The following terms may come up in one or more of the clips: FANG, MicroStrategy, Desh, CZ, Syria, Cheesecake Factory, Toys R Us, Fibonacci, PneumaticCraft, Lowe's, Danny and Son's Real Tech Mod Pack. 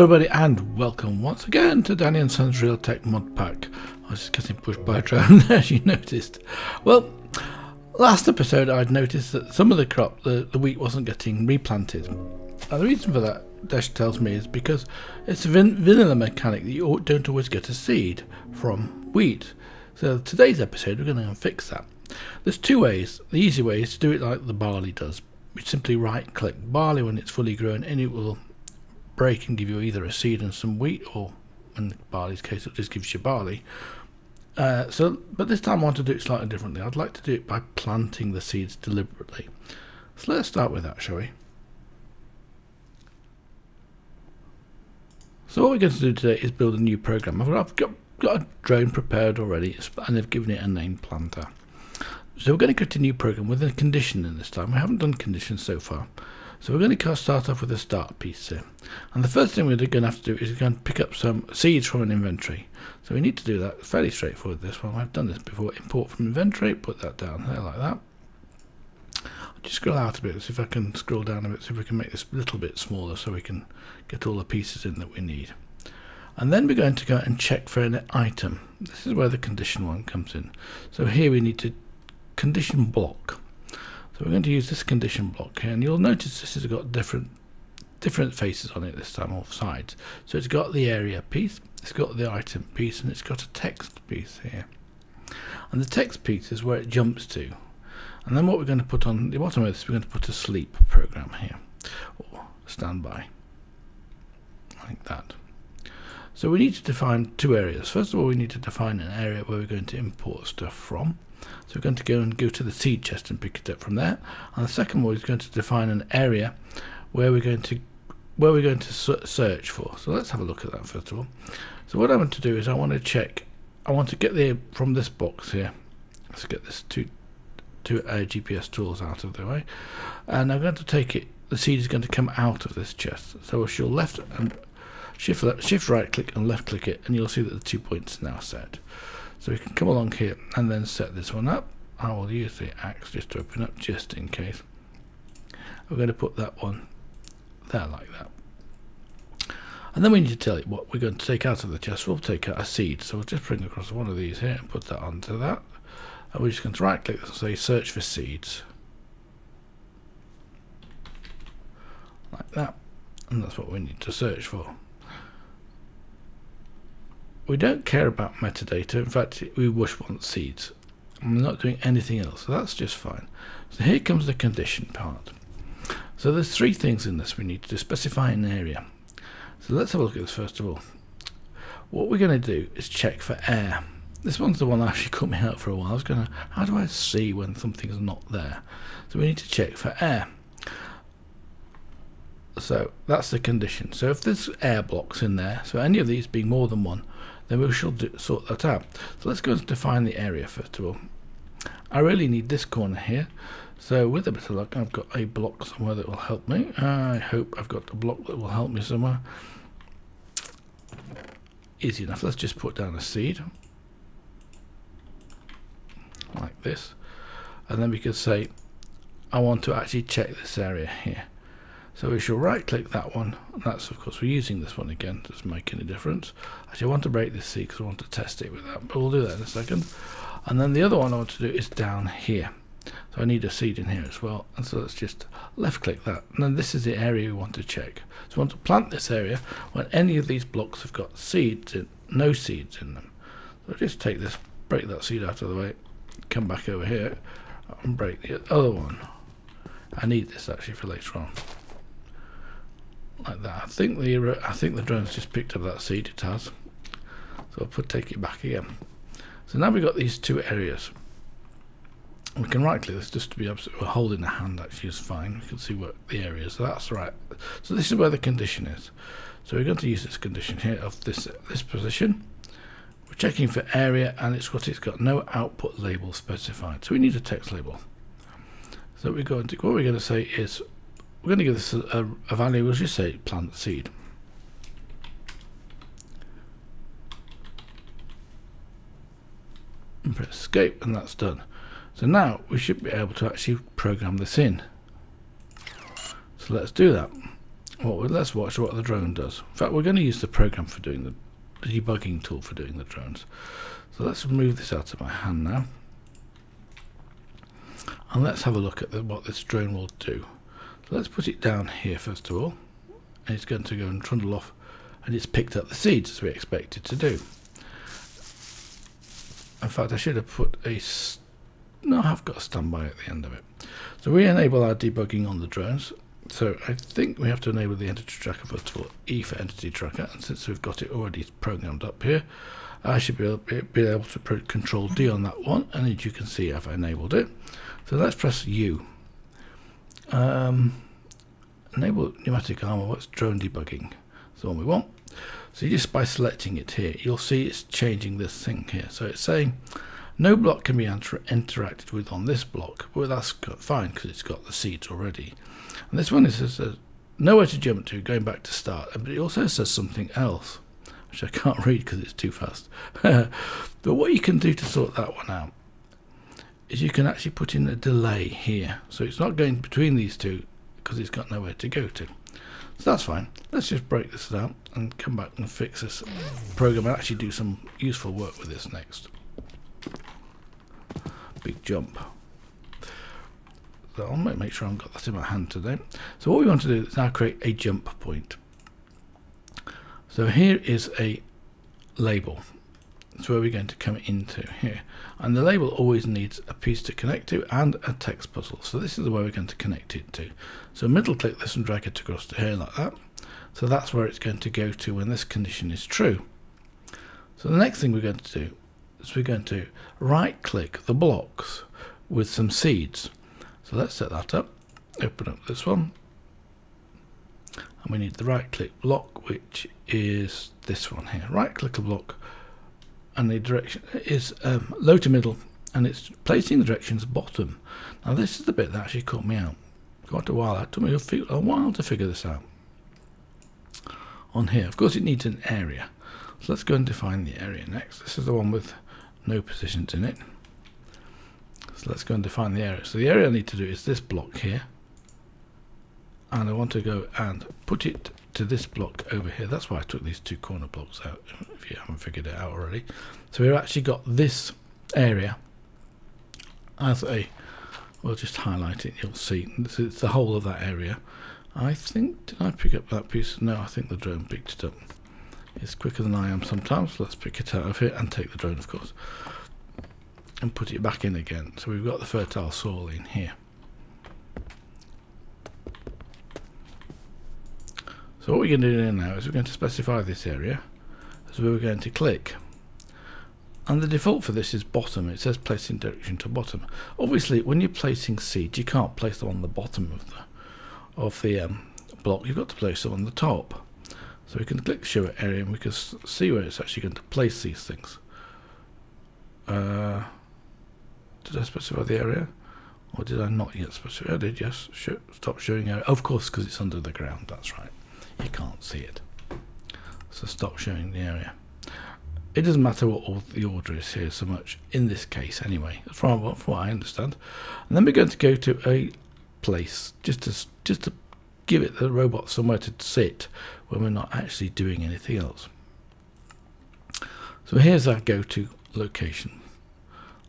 Hello everybody and welcome once again to Danny and Son's Real Tech Mod Pack. I was just getting pushed by a drone as you noticed. Well, last episode I'd noticed that some of the crop, the wheat wasn't getting replanted. And the reason for that, Desh tells me, is because it's a vanilla mechanic that you don't always get a seed from wheat. So today's episode we're going to fix that. There's two ways. The easy way is to do it like the barley does. You simply right click barley when it's fully grown and it will break and give you either a seed and some wheat, or in barley's case it just gives you barley. But this time I want to do it slightly differently. I'd like to do it by planting the seeds deliberately. So let's start with that, shall we? So what we're going to do today is build a new program. I've got a drone prepared already and they've given it a name, Planter. So we're going to create a new program with a condition in this time. We haven't done conditions so far. So we're going to start off with a start piece here. And the first thing we're going to have to do is go and pick up some seeds from an inventory. So we need to do that fairly straightforward. This one, I've done this before. Import from inventory, put that down there like that. I'll just scroll out a bit, see if I can scroll down a bit, see if we can make this a little bit smaller so we can get all the pieces in that we need. And then we're going to go and check for an item. This is where the condition one comes in. So here we need to condition block. So we're going to use this condition block here, and you'll notice this has got different faces on it this time, off sides. So it's got the area piece, it's got the item piece, and it's got a text piece here. And the text piece is where it jumps to. And then what we're going to put on the bottom of this, we're going to put a sleep program here, or standby, like that. So we need to define two areas. First of all, we need to define an area where we're going to import stuff from. So we're going to go to the seed chest and pick it up from there. And the second one is going to define an area where we're going to search for. So let's have a look at that first of all. So what I want to do is I want to get there from this box here. Let's get this two GPS tools out of the way, and I'm going to take it. The seed is going to come out of this chest. So she'll left and shift right click and left click it, and you'll see that the 2 points are now set. So we can come along here and then set this one up. I will use the axe just to open up, just in case. We're going to put that one there like that. And then we need to tell it what we're going to take out of the chest. We'll take out a seed. So we'll just bring across one of these here and put that onto that. And we're just going to right click this and say search for seeds. Like that. And that's what we need to search for. We don't care about metadata. In fact, we just want seeds. I'm not doing anything else, so that's just fine. So here comes the condition part. So there's three things in this we need to do. Specify an area. So let's have a look at this first of all. What we're going to do is check for air. This one's the one that actually cut me out for a while. How do I see when something's not there? So we need to check for air. So that's the condition. So if there's air blocks in there, so any of these being more than one, then we shall sort that out. So let's go and define the area first of all. I really need this corner here. So with a bit of luck, I've got a block somewhere that will help me. I hope I've got a block that will help me somewhere. Easy enough. Let's just put down a seed. Like this. And then we could say, I want to actually check this area here. So we shall right click that one. That's, of course, we're using this one again. Doesn't make any difference. Actually, I want to break this seed because I want to test it with that, but we'll do that in a second. And then the other one I want to do is down here. So I need a seed in here as well. And so let's just left click that. And then this is the area we want to check. So we want to plant this area when any of these blocks have got seeds in, no seeds in them. So just take this, break that seed out of the way, come back over here and break the other one. I need this actually for later on. Like that. I think the drone's just picked up that seed it has, so I'll take it back again. So now we've got these two areas. We can right click this just to be absolutely holding the hand actually is fine. We can see what the area is. So that's right. So this is where the condition is. So we're going to use this condition here of this position. We're checking for area and it's got no output label specified. So we need a text label. So we're going to what we're going to say is we're going to give this a value. We'll just say plant seed. And press escape, and that's done. So now we should be able to actually program this in. So let's do that. Well, let's watch what the drone does. In fact, we're going to use the program for doing the debugging tool for doing the drones. So let's remove this out of my hand now. And let's have a look at what this drone will do. So let's put it down here first of all. And it's going to go and trundle off, and it's picked up the seeds as we expected to do. In fact, I should have put a... No, I've got a standby at the end of it. So we enable our debugging on the drones. So I think we have to enable the entity tracker first of all, E for entity tracker, and since we've got it already programmed up here, I should be able to put control D on that one, and as you can see I've enabled it. So let's press U. Enable pneumatic armor, what's drone debugging? That's the one we want. So just by selecting it here, you'll see it's changing this thing here. So it's saying no block can be interacted with on this block. Well, that's fine because it's got the seeds already. And this one is nowhere to jump to, going back to start. But it also says something else, which I can't read because it's too fast. But what you can do to sort that one out is you can actually put in a delay here. So it's not going between these two because it's got nowhere to go to. So that's fine. Let's just break this down and come back and fix this program and actually do some useful work with this next. Big jump. So I'll make sure I've got that in my hand today. So what we want to do is now create a jump point. So here is a label. That's where we're going to come into here. And the label always needs a piece to connect to and a text puzzle. So this is the way we're going to connect it to. So middle click this and drag it across to here like that. So that's where it's going to go to when this condition is true. So the next thing we're going to do is we're going to right click the blocks with some seeds. So let's set that up, open up this one, and we need the right click block, which is this one here. Right click a block, and the direction is low to middle, and it's placing the directions bottom. Now this is the bit that actually caught me out quite a while. It took me a while to figure this out. On here, of course, it needs an area. So let's go and define the area next. This is the one with no positions in it. So let's go and define the area. So the area I need to do is this block here. And I want to go and put it to this block over here. That's why I took these two corner blocks out, if you haven't figured it out already. So we've actually got this area as a, we'll just highlight it, you'll see. It's the whole of that area. I think, did I pick up that piece? No, I think the drone picked it up. It's quicker than I am sometimes. Let's pick it out of here and take the drone, of course, and put it back in again. So we've got the fertile soil in here. So what we're going to do now is we're going to specify this area as we're going to click. And the default for this is bottom. It says placing direction to bottom. Obviously, when you're placing seeds, you can't place them on the bottom of the block. You've got to place them on the top. So we can click show area and we can see where it's actually going to place these things. Did I specify the area? Or did I not yet specify? I did, yes. Stop showing area. Of course, because it's under the ground. That's right. You can't see it. So stop showing the area. It doesn't matter what the order is here so much, in this case anyway, from what I understand. And then we're going to go to a place, just to give it the robot somewhere to sit when we're not actually doing anything else. So here's our go-to location,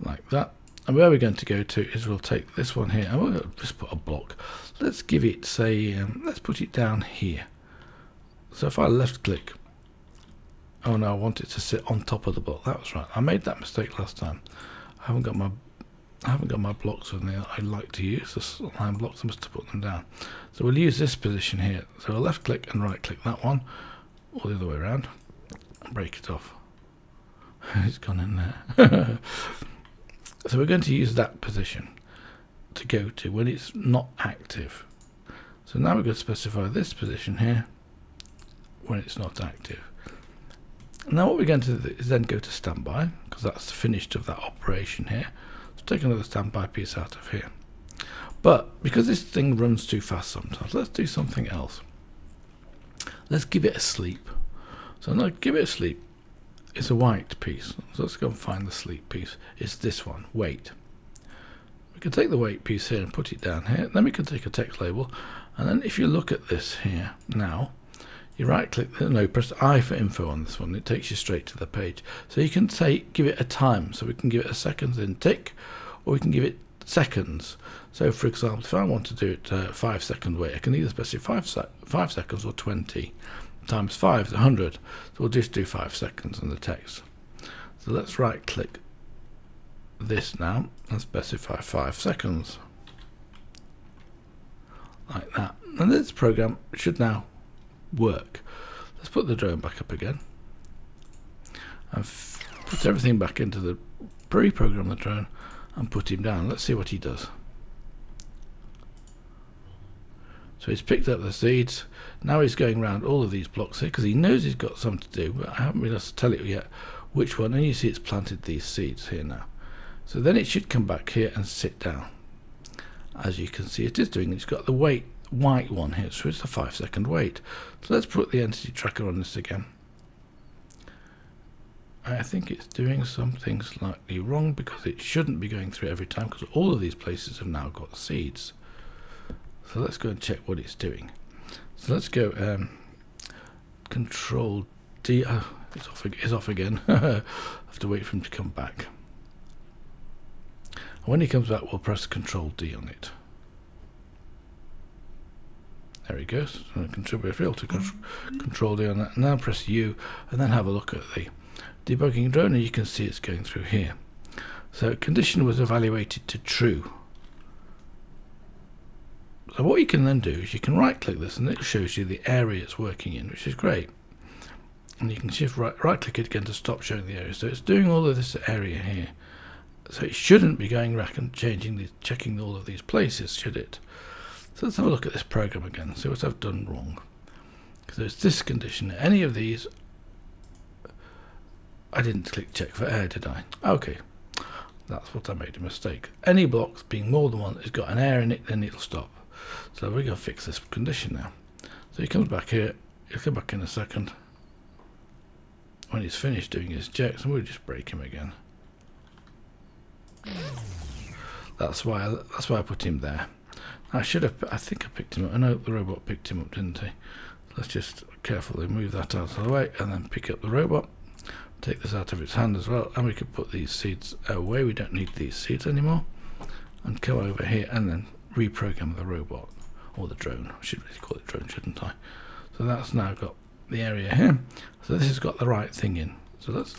like that. And where we're going to go to is we'll take this one here, and we'll just put a block. Let's give it, say, let's put it down here. So if I left-click, oh no, I want it to sit on top of the block. That was right. I made that mistake last time. I haven't got my blocks on there. I like to use the line blocks. I must have put them down. So we'll use this position here. So I'll left click and right click that one, or the other way around, and break it off. It's gone in there. So we're going to use that position to go to when it's not active. So now we're going to specify this position here when it's not active. Now what we're going to do is then go to standby, because that's the finished of that operation here. Take another standby piece out of here, but because this thing runs too fast sometimes, let's do something else. Let's give it a sleep. So now give it a sleep, it's a white piece, so let's go and find the sleep piece. It's this one, weight. We can take the weight piece here and put it down here. Then we can take a text label And then if you look at this here now, you right click, no, press I for info on this one, it takes you straight to the page. So you can say, give it a time, so we can give it a seconds in tick, or we can give it seconds. So for example, if I want to do it 5 second wait, I can either specify 5 seconds or 20 times 5 is 100. So we'll just do 5 seconds in the text. So let's right click this now and specify 5 seconds like that, and this program should now work. Let's put the drone back up again and put everything back into the pre-program, the drone, and put him down. Let's see what he does. So he's picked up the seeds. Now he's going around all of these blocks here because he knows he's got some to do, but I haven't been able to tell it yet which one. And you see it's planted these seeds here now. So then it should come back here and sit down. As you can see, it is doing. It's got the wait white one here, so it's a 5 second wait. So let's put the entity tracker on this again. I think it's doing something slightly wrong because it shouldn't be going through every time because all of these places have now got seeds. So let's go and check what it's doing. So let's go Control D. Oh, it's off again. I have to wait for him to come back. And when he comes back, we'll press Control D on it. There he goes. Contribute field to Control D on that. Now press U and then have a look at the debugging drone, and you can see it's going through here. So condition was evaluated to true. So what you can then do is you can right click this and it shows you the area it's working in, which is great. And you can shift right click it again to stop showing the area. So it's doing all of this area here. So it shouldn't be going back and checking all of these places, should it? So let's have a look at this program again, see what I've done wrong. So it's this condition, any of these. I didn't click check for air, did I? Okay, that's what I made a mistake. Any blocks being more than one that's got an air in it, then it'll stop. So we're going to fix this condition now. So he comes back here, he'll come back in a second when he's finished doing his checks, and we'll just break him again. That's why I put him there. I think I picked him up. I know the robot picked him up, didn't he? Let's just carefully move that out of the way and then pick up the robot. Take this out of its hand as well, and we could put these seeds away. We don't need these seeds anymore, and come over here and then reprogram the robot or the drone. I should really call it drone, shouldn't I? So that's now got the area here, so this has got the right thing in. So let's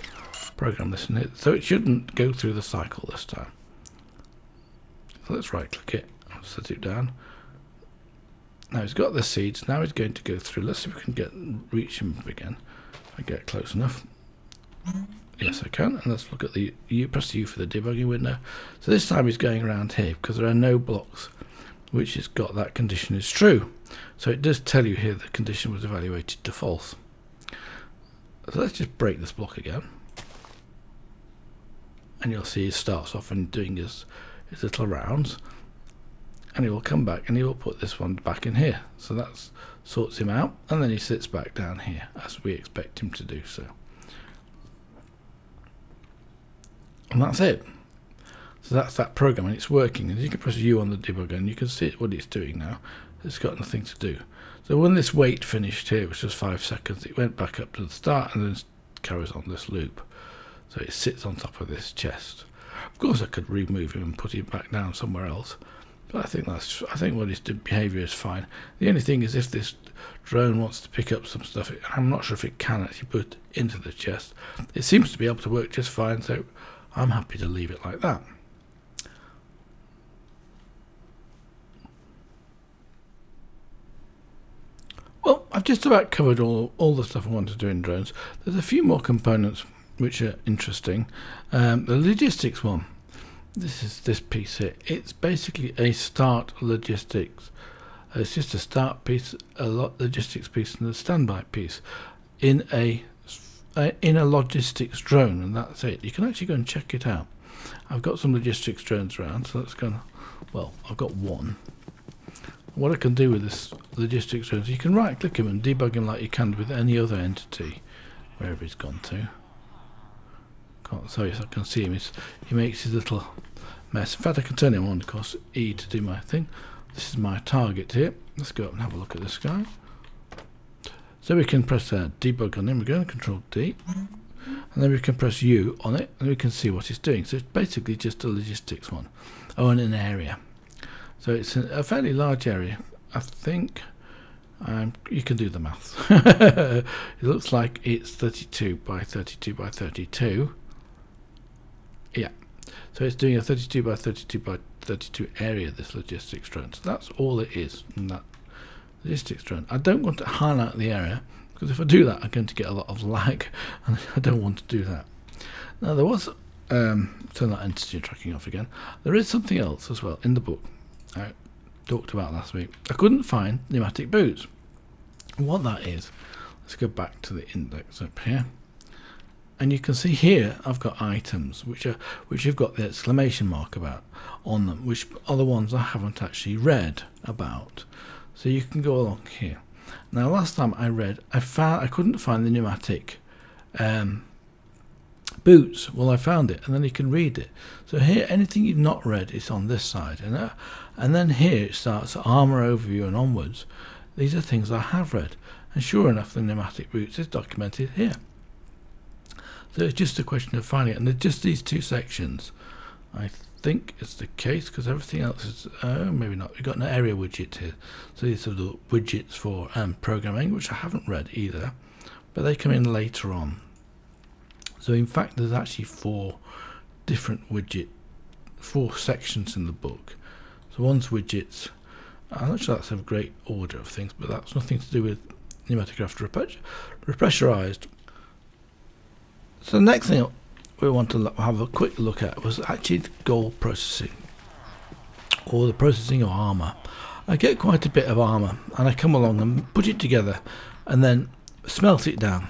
program this in it so it shouldn't go through the cycle this time. So let's right click it and set it down. Now he's got the seeds, now he's going to go through. Let's see if we can reach him again if I get close enough. Yes, I can. And let's look at the U, press U for the debugging window. So this time he's going around here because there are no blocks which has got that condition is true. So it does tell you here the condition was evaluated to false. So let's just break this block again, and you'll see he starts off and doing his little rounds, and he will come back and he will put this one back in here. So that sorts him out, and then he sits back down here as we expect him to do so. And that's it. So that's that program, and it's working. And you can press U on the debugger and you can see what it's doing now. It's got nothing to do. So when this wait finished here, which was 5 seconds, it went back up to the start and then carries on this loop. So it sits on top of this chest. Of course I could remove him and put him back down somewhere else, but I think what his behavior is fine. The only thing is if this drone wants to pick up some stuff, I'm not sure if it can actually put into the chest. It seems to be able to work just fine, so I'm happy to leave it like that. Well, I've just about covered all the stuff I want to do in drones. There's a few more components which are interesting. The logistics one, this is this piece here. It's basically a start logistics. It's just a start piece, a logistics piece, and a standby piece in a logistics drone, and that's it. You can actually go and check it out. I've got some logistics drones around, so let's go and, well, I've got one. What I can do with this logistics drone is you can right click him and debug him like you can with any other entity, wherever he's gone to. Can't say so I can see him. He makes his little mess. In fact, I can turn him on, of course, E to do my thing. This is my target here. Let's go up and have a look at this guy. So we can press debug on him. We're going to Control D. And then we can press U on it and we can see what it's doing. So it's basically just a logistics one. Oh, and an area. So it's a fairly large area. I think you can do the maths. It looks like it's 32 by 32 by 32. Yeah. So it's doing a 32 by 32 by 32 area, this logistics drone. So that's all it is in that logistics drone. I don't want to highlight the area, because if I do that I'm going to get a lot of lag and I don't want to do that. Now there was turn that entity tracking off again. There is something else as well in the book I talked about last week. I couldn't find pneumatic boots. What that is, let's go back to the index up here, and you can see here I've got items which you've got the exclamation mark about on them, which are the ones I haven't actually read about. So you can go along here. Now last time I read, I couldn't find the pneumatic boots. Well, I found it, and then you can read it. So here, anything you've not read is on this side, and then here it starts armor overview and onwards. These are things I have read, and sure enough, the pneumatic boots is documented here. So it's just a question of finding it, and there's just these two sections. I think it's the case, because everything else is maybe not. We've got an area widget here, so these are the widgets for programming, which I haven't read either, but they come in later on. So in fact there's actually four sections in the book. So one's widgets. I'm not sure that's a great order of things, but that's nothing to do with PneumaticCraft Repressurized. So the next thing we want to have a quick look at was actually the gold processing, or the processing of armor. I get quite a bit of armor and I come along and put it together and then smelt it down.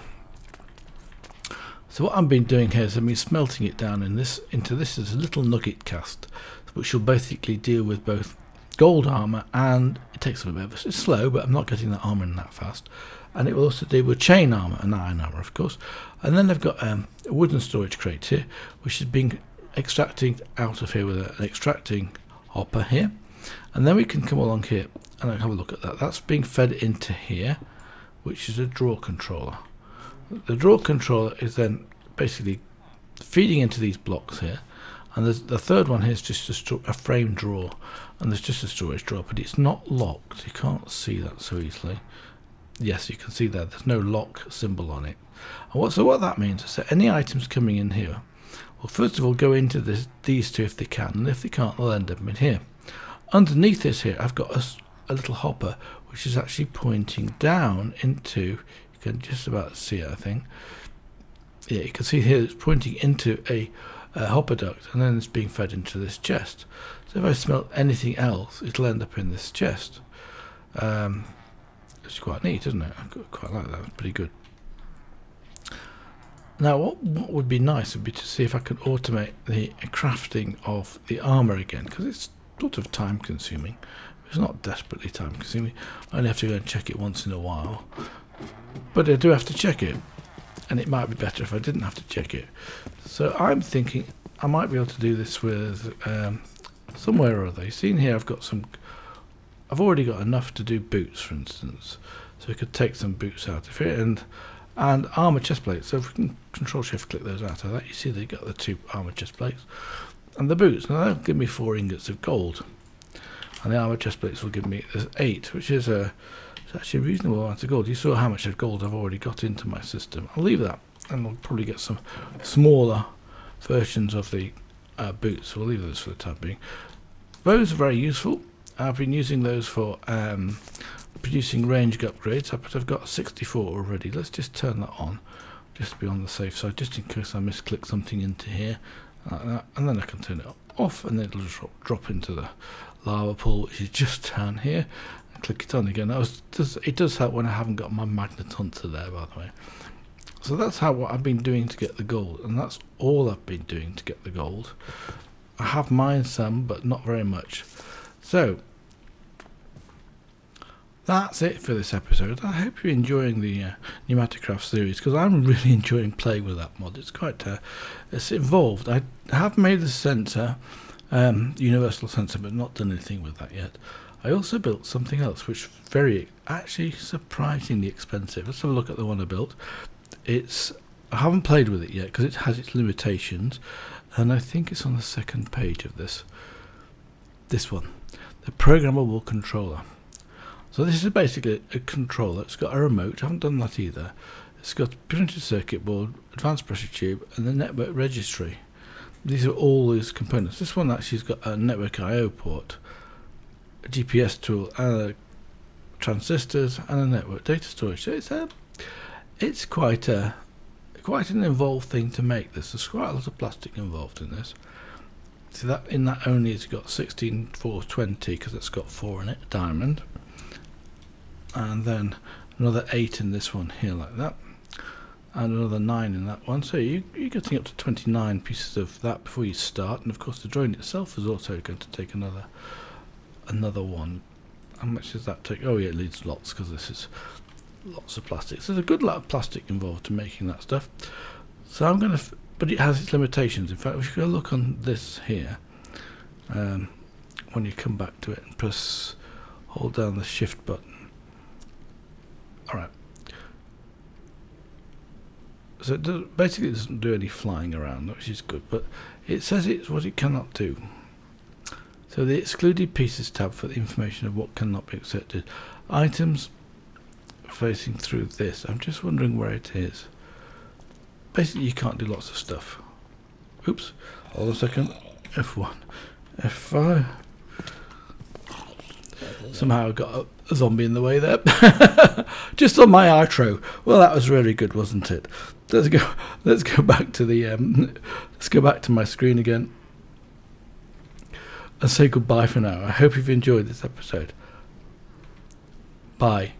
So what I've been doing here is I've been smelting it down into this as a little nugget cast, which will basically deal with both gold armor, and it takes a bit of, it's slow, but I'm not getting that armor in that fast. And it will also deal with chain armor and iron armor, of course. And then I've got a wooden storage crate here, which has been extracting out of here with an extracting hopper here. And then we can come along here and have a look at that. That's being fed into here, which is a drawer controller. The drawer controller is then basically feeding into these blocks here. And there's the third one here is just a frame drawer, and there's just a storage drawer, but it's not locked. You can't see that so easily. Yes, you can see that there's no lock symbol on it. And so what that means is that any items coming in here will first of all go into these two if they can, and if they can't they'll end up in here. Underneath this here I've got a little hopper which is actually pointing down into, you can just about see it I think. Yeah, you can see here it's pointing into a hopper duct, and then it's being fed into this chest. So if I smelt anything else it'll end up in this chest. It's quite neat, isn't it? I quite like that. It's pretty good. Now what would be nice would be to see if I could automate the crafting of the armor again, because it's sort of time consuming. It's not desperately time consuming. I only have to go and check it once in a while, but I do have to check it, and it might be better if I didn't have to check it. So I'm thinking I might be able to do this with somewhere or other. You've seen here I've got some, I've already got enough to do boots, for instance, so we could take some boots out of it, and armor chest plates. So if we can Control Shift click those out of that, you see they got the two armor chest plates and the boots. Now that'll give me 4 ingots of gold, and the armor chest plates will give me 8, which is it's actually a reasonable amount of gold. You saw how much of gold I've already got into my system. I'll leave that, and I'll probably get some smaller versions of the boots. So we'll leave those for the time being. Those are very useful. I've been using those for producing range upgrades, but I've got 64 already. Let's just turn that on, just to be on the safe side, just in case I misclick something into here, like that, and then I can turn it off, and it'll just drop into the lava pool, which is just down here, and click it on again. It does help when I haven't got my magnet hunter there, by the way. So that's what I've been doing to get the gold, and that's all I've been doing to get the gold. I have mined some, but not very much. So that's it for this episode. I hope you're enjoying the PneumaticCraft series, because I'm really enjoying playing with that mod. It's quite it's involved. I have made the sensor, universal sensor, but not done anything with that yet. I also built something else which is very, actually surprisingly expensive. Let's have a look at the one I built. It's, I haven't played with it yet because it has its limitations, and I think it's on the second page of this one, the programmable controller. So this is basically a controller. It's got a remote, I haven't done that either. It's got a printed circuit board, advanced pressure tube, and the network registry. These are all these components. This one actually's got a network I/O port, a GPS tool, and a transistors, and a network data storage. So it's quite an involved thing to make this. There's quite a lot of plastic involved in this. So that in that only it's got 16,420 because it's got 4 in it, diamond, and then another 8 in this one here like that, and another 9 in that one. So you're getting up to 29 pieces of that before you start, and of course the drone itself is also going to take another one. How much does that take? Oh yeah, it needs lots because this is lots of plastic. So there's a good lot of plastic involved in making that stuff. So I'm going to, but it has its limitations. In fact, if you go look on this here, when you come back to it and press, hold down the shift button. All right. So it does, basically it doesn't do any flying around, which is good, but it says it's what it cannot do. So the excluded pieces tab for the information of what cannot be accepted. Items facing through this. I'm just wondering where it is. Basically you can't do lots of stuff. Oops, hold on a second. F1, F5. Somehow I got a zombie in the way there. Just on my outro. Well, that was really good, wasn't it? Let's go back to the let's go back to my screen again and say goodbye for now. I hope you've enjoyed this episode. Bye.